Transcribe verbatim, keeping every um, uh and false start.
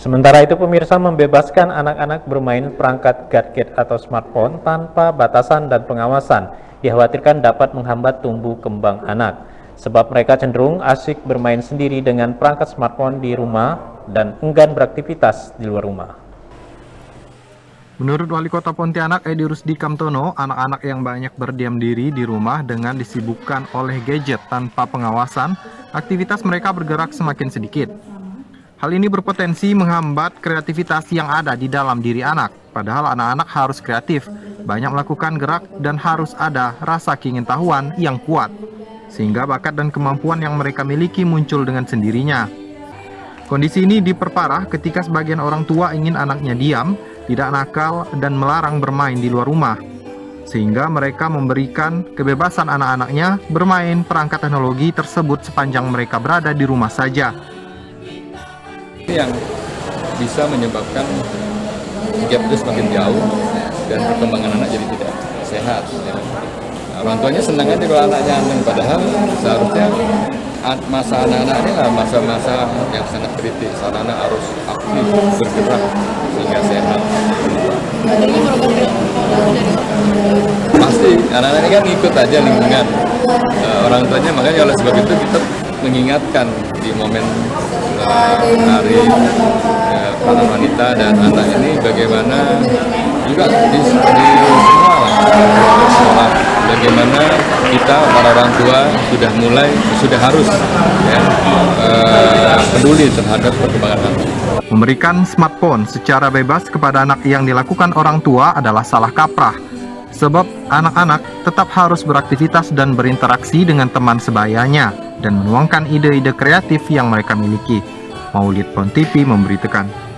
Sementara itu pemirsa membebaskan anak-anak bermain perangkat gadget atau smartphone tanpa batasan dan pengawasan dikhawatirkan dapat menghambat tumbuh kembang anak. Sebab mereka cenderung asyik bermain sendiri dengan perangkat smartphone di rumah dan enggan beraktivitas di luar rumah. Menurut Wali Kota Pontianak Edi Rusdi Kamtono, anak-anak yang banyak berdiam diri di rumah dengan disibukkan oleh gadget tanpa pengawasan, aktivitas mereka bergerak semakin sedikit. Hal ini berpotensi menghambat kreativitas yang ada di dalam diri anak. Padahal anak-anak harus kreatif, banyak melakukan gerak, dan harus ada rasa keingintahuan yang kuat. Sehingga bakat dan kemampuan yang mereka miliki muncul dengan sendirinya. Kondisi ini diperparah ketika sebagian orang tua ingin anaknya diam, tidak nakal, dan melarang bermain di luar rumah. Sehingga mereka memberikan kebebasan anak-anaknya bermain perangkat teknologi tersebut sepanjang mereka berada di rumah saja. Yang bisa menyebabkan gap itu semakin jauh dan perkembangan anak jadi tidak sehat. Nah, orang tuanya senang aja kalau anaknya aneh, padahal seharusnya masa anak-anak ini lah masa-masa yang sangat kritis. Anak-anak harus aktif bergerak sehingga sehat. Pasti anak-anak ini kan ikut aja lingkungan uh, orang tuanya, makanya oleh sebab itu kita mengingatkan di momen hari eh, para wanita dan anak ini bagaimana juga di, di semua bagaimana kita para orang tua sudah mulai sudah harus ya, eh, peduli terhadap perkembangan anak. Memberikan smartphone secara bebas kepada anak yang dilakukan orang tua adalah salah kaprah, sebab anak-anak tetap harus beraktivitas dan berinteraksi dengan teman sebayanya dan menuangkan ide-ide kreatif yang mereka miliki. Maulid Pontivi memberitakan.